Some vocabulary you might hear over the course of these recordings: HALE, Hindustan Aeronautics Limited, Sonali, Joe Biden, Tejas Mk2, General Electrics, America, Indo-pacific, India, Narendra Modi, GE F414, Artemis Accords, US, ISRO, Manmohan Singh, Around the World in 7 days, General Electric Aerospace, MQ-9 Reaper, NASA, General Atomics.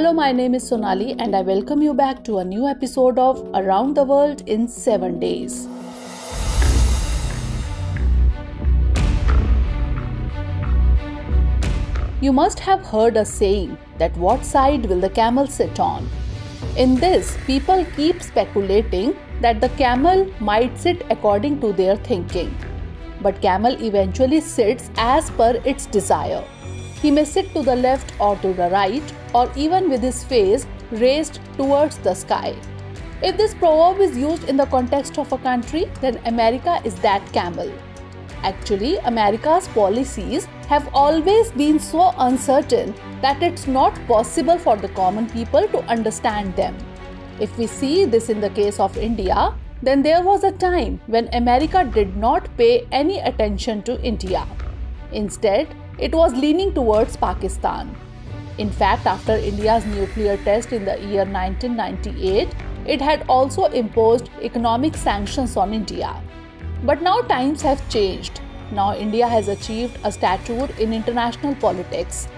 Hello, my name is Sonali and I welcome you back to a new episode of Around the World in 7 days. You must have heard us saying that what side will the camel sit on? In this, people keep speculating that the camel might sit according to their thinking. But camel eventually sits as per its desire. He may sit to the left or to the right, or even with his face raised towards the sky. If this proverb is used in the context of a country, then America is that camel. Actually, America's policies have always been so uncertain that it's not possible for the common people to understand them. If we see this in the case of India, then there was a time when America did not pay any attention to India. Instead, it was leaning towards Pakistan. In fact, after India's nuclear test in the year 1998, it had also imposed economic sanctions on India. But now times have changed. Now India has achieved a stature in international politics.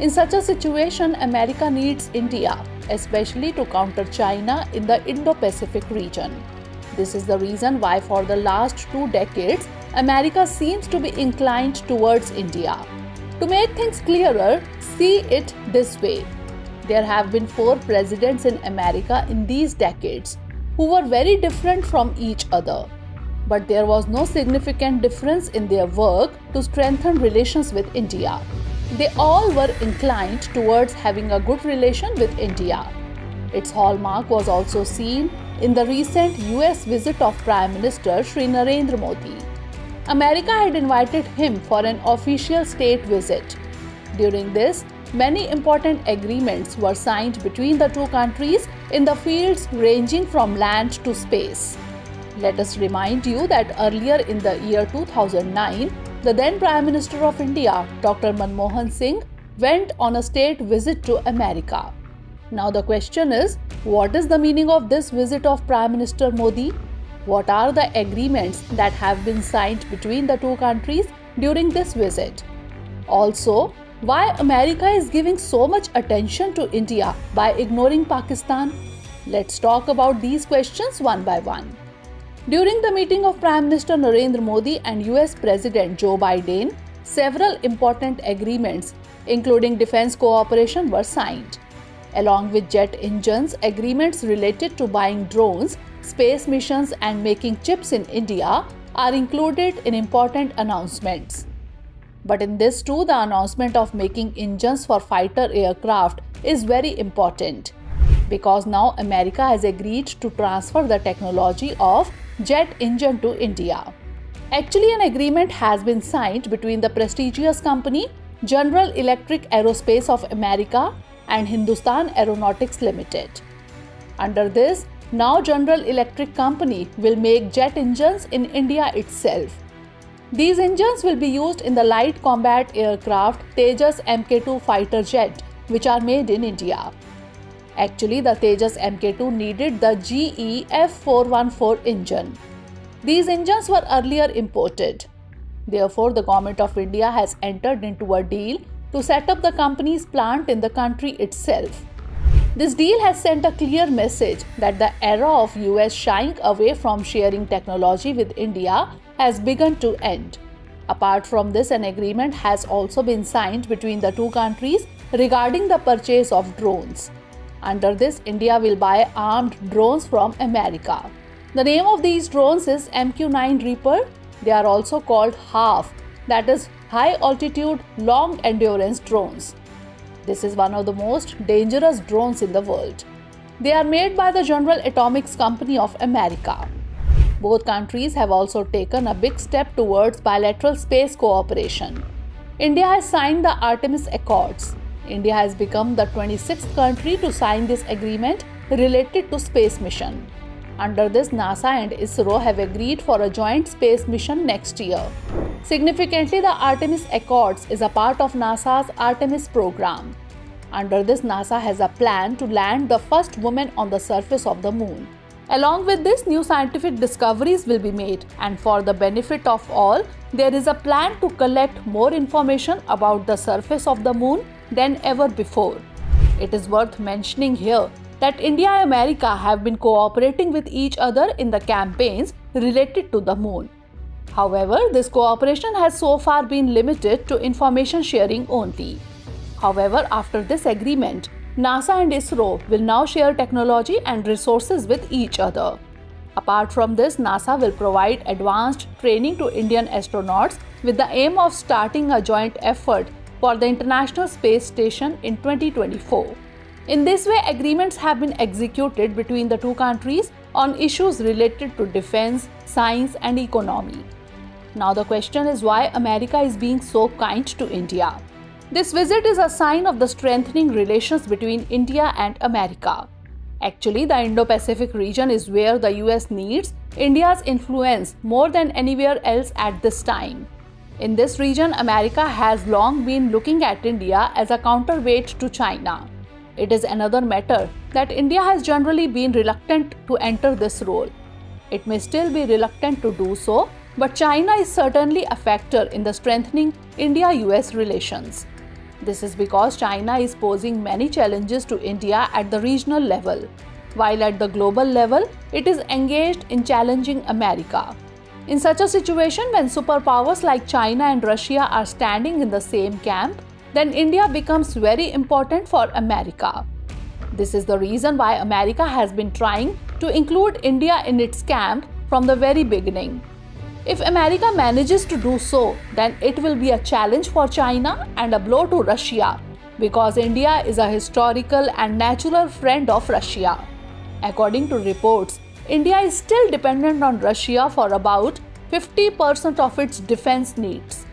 In such a situation, America needs India, especially to counter China in the Indo-Pacific region. This is the reason why for the last 2 decades, America seems to be inclined towards India. To make things clearer, see it this way. There have been 4 presidents in America in these decades who were very different from each other. But there was no significant difference in their work to strengthen relations with India. They all were inclined towards having a good relation with India. Its hallmark was also seen in the recent US visit of Prime Minister Shri Narendra Modi. America had invited him for an official state visit. During this, many important agreements were signed between the two countries in the fields ranging from land to space. Let us remind you that earlier in the year 2009, the then Prime Minister of India, Dr. Manmohan Singh, went on a state visit to America. Now the question is, what is the meaning of this visit of Prime Minister Modi? What are the agreements that have been signed between the two countries during this visit? Also, why America is giving so much attention to India by ignoring Pakistan? Let's talk about these questions one by one. During the meeting of Prime Minister Narendra Modi and US President Joe Biden, several important agreements, including defense cooperation, were signed. Along with jet engines, agreements related to buying drones, space missions and making chips in India are included in important announcements. But in this too, the announcement of making engines for fighter aircraft is very important, because now America has agreed to transfer the technology of jet engine to India. Actually, an agreement has been signed between the prestigious company General Electric Aerospace of America and Hindustan Aeronautics Limited. Under this, now General Electric Company will make jet engines in India itself. These engines will be used in the light combat aircraft Tejas Mk2 fighter jet, which are made in India. Actually, the Tejas Mk2 needed the GE F414 engine. These engines were earlier imported. Therefore, the government of India has entered into a deal to set up the company's plant in the country itself. This deal has sent a clear message that the era of US shying away from sharing technology with India has begun to end. Apart from this, an agreement has also been signed between the two countries regarding the purchase of drones. Under this, India will buy armed drones from America. The name of these drones is MQ-9 Reaper. They are also called HALE, that is High Altitude Long Endurance Drones. This is one of the most dangerous drones in the world. They are made by the General Atomics Company of America. Both countries have also taken a big step towards bilateral space cooperation. India has signed the Artemis Accords. India has become the 26th country to sign this agreement related to space mission. Under this, NASA and ISRO have agreed for a joint space mission next year. Significantly, the Artemis Accords is a part of NASA's Artemis program. Under this, NASA has a plan to land the first woman on the surface of the moon. Along with this, new scientific discoveries will be made, and for the benefit of all, there is a plan to collect more information about the surface of the moon than ever before. It is worth mentioning here that India and America have been cooperating with each other in the campaigns related to the moon. However, this cooperation has so far been limited to information sharing only. However, after this agreement, NASA and ISRO will now share technology and resources with each other. Apart from this, NASA will provide advanced training to Indian astronauts with the aim of starting a joint effort for the International Space Station in 2024. In this way, agreements have been executed between the two countries on issues related to defense, science and economy. Now the question is why America is being so kind to India. This visit is a sign of the strengthening relations between India and America. Actually, the Indo-Pacific region is where the US needs India's influence more than anywhere else at this time. In this region, America has long been looking at India as a counterweight to China. It is another matter that India has generally been reluctant to enter this role. It may still be reluctant to do so, but China is certainly a factor in the strengthening India-US relations. This is because China is posing many challenges to India at the regional level, while at the global level, it is engaged in challenging America. In such a situation, when superpowers like China and Russia are standing in the same camp, then India becomes very important for America. This is the reason why America has been trying to include India in its camp from the very beginning. If America manages to do so, then it will be a challenge for China and a blow to Russia, because India is a historical and natural friend of Russia. According to reports, India is still dependent on Russia for about 50% of its defense needs.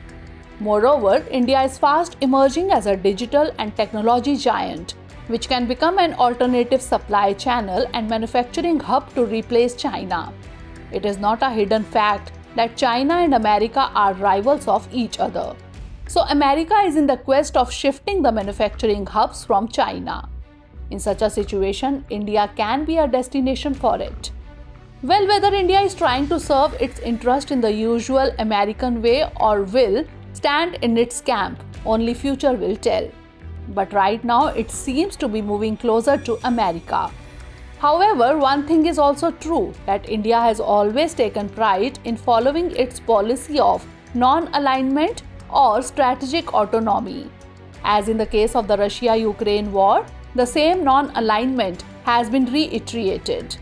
Moreover, India is fast emerging as a digital and technology giant, which can become an alternative supply channel and manufacturing hub to replace China. It is not a hidden fact that China and America are rivals of each other. So America is in the quest of shifting the manufacturing hubs from China. In such a situation, India can be a destination for it. Well, whether India is trying to serve its interest in the usual American way or will stand in its camp, only future will tell. But right now, it seems to be moving closer to America. However, one thing is also true, that India has always taken pride in following its policy of non-alignment or strategic autonomy. As in the case of the Russia-Ukraine war, the same non-alignment has been reiterated.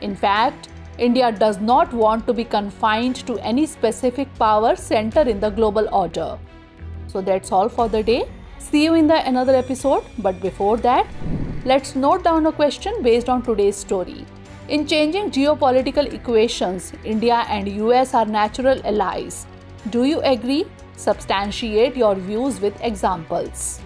In fact, India does not want to be confined to any specific power center in the global order. So that's all for the day. See you in another episode, but before that, let's note down a question based on today's story. In changing geopolitical equations, India and US are natural allies. Do you agree? Substantiate your views with examples.